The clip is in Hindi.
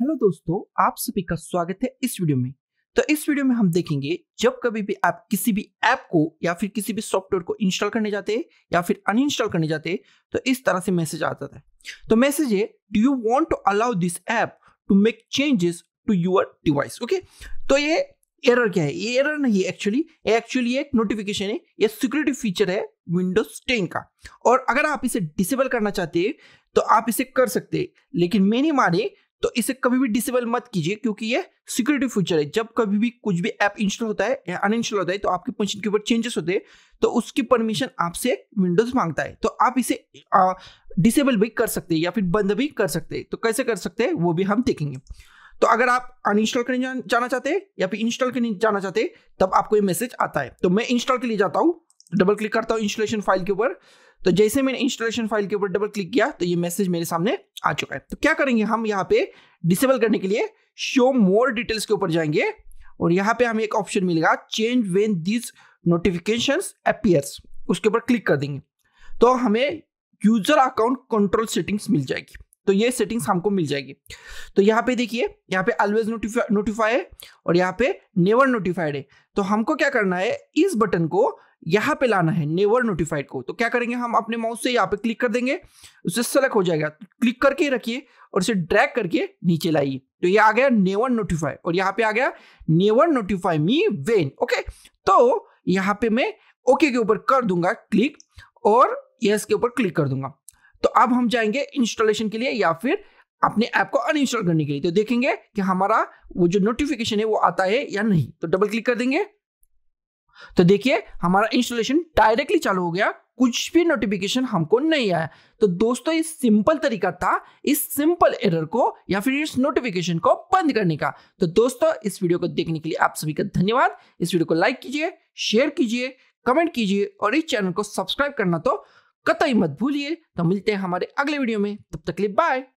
हेलो दोस्तों, आप सभी का स्वागत है इस वीडियो में। तो इस वीडियो में हम देखेंगे जब कभी भी आप किसी भी ऐप को या फिर किसी भी सॉफ्टवेयर को इंस्टॉल करने जाते या फिर अनइंस्टॉल करने जाते तो इस तरह से मैसेज आता था। तो मैसेज है, do you want to allow this app to make changes to your device. Okay, तो ये एरर क्या है? ये एरर नहीं एक्चुअली एक नोटिफिकेशन है। ये सिक्योरिटी फीचर है विंडोज 10 का, और अगर आप इसे डिसेबल करना चाहते हैं तो आप इसे कर सकते हैं, लेकिन मैंने माने तो इसे कभी भी डिसेबल मत कीजिए, क्योंकि ये सिक्योरिटी फीचर है। जब कभी भी कुछ भी ऐप इंस्टॉल होता है या अनइंस्टॉल होता है तो आपके मशीन के ऊपर चेंजेस होते हैं तो उसकी परमिशन आपसे विंडोज मांगता है। तो आप इसे डिसेबल भी कर सकते हैं या फिर बंद भी कर सकते हैं। तो कैसे कर सकते हैं वो भी हम देखेंगे। तो अगर आप अनइंस्टॉल करने जाना चाहते हैं या फिर इंस्टॉल करने जाना चाहते हैं तब आपको ये मैसेज आता है। तो मैं इंस्टॉल के लिए जाता हूँ, डबल क्लिक करता हूँ इंस्टॉलेशन फाइल के ऊपर। तो जैसे मैंने इंस्टॉलेशन फाइल के ऊपर डबल क्लिक किया तो ये मैसेज मेरे सामने आ चुका है। तो क्या करेंगे हम, यहाँ पे डिसेबल करने के लिए शो मोर डिटेल्स के ऊपर जाएंगे और यहाँ पे हमें एक ऑप्शन मिलेगा change when this notifications appears, उसके ऊपर क्लिक कर देंगे तो हमें यूजर अकाउंट कंट्रोल सेटिंग्स मिल जाएगी। तो ये सेटिंग्स हमको मिल जाएगी। तो यहाँ पे देखिए, यहाँ पे ऑलवेज नोटिफाई है और यहाँ पे नेवर नोटिफाइड है। तो हमको क्या करना है, इस बटन को यहाँ पे लाना है, नेवर नोटिफाइड को। तो क्या करेंगे हम, अपने माउस से यहाँ पे क्लिक कर देंगे, उससे सेलेक्ट हो जाएगा। तो क्लिक करके रखिए और उसे ड्रैग करके नीचे लाइए। तो ये आ गया नेवर नोटिफाई और यहाँ पे आ गया never notify me when. Okay, तो यहाँ पे मैं ओके के ऊपर कर दूंगा क्लिक और यस के ऊपर क्लिक कर दूंगा। तो अब हम जाएंगे इंस्टॉलेशन के लिए या फिर अपने ऐप को अनइंस्टॉल करने के लिए। तो देखेंगे कि हमारा वो जो नोटिफिकेशन है वो आता है या नहीं। तो डबल क्लिक कर देंगे तो देखिए हमारा इंस्टॉलेशन डायरेक्टली चालू हो गया, कुछ भी नोटिफिकेशन हमको नहीं आया। तो दोस्तों, ये सिंपल तरीका था इस सिंपल एरर को या फिर इस नोटिफिकेशन को बंद करने का। तो दोस्तों, इस वीडियो को देखने के लिए आप सभी का धन्यवाद। इस वीडियो को लाइक कीजिए, शेयर कीजिए, कमेंट कीजिए और इस चैनल को सब्सक्राइब करना तो कतई मत भूलिए। तो मिलते हैं हमारे अगले वीडियो में, तब तक के लिए बाय।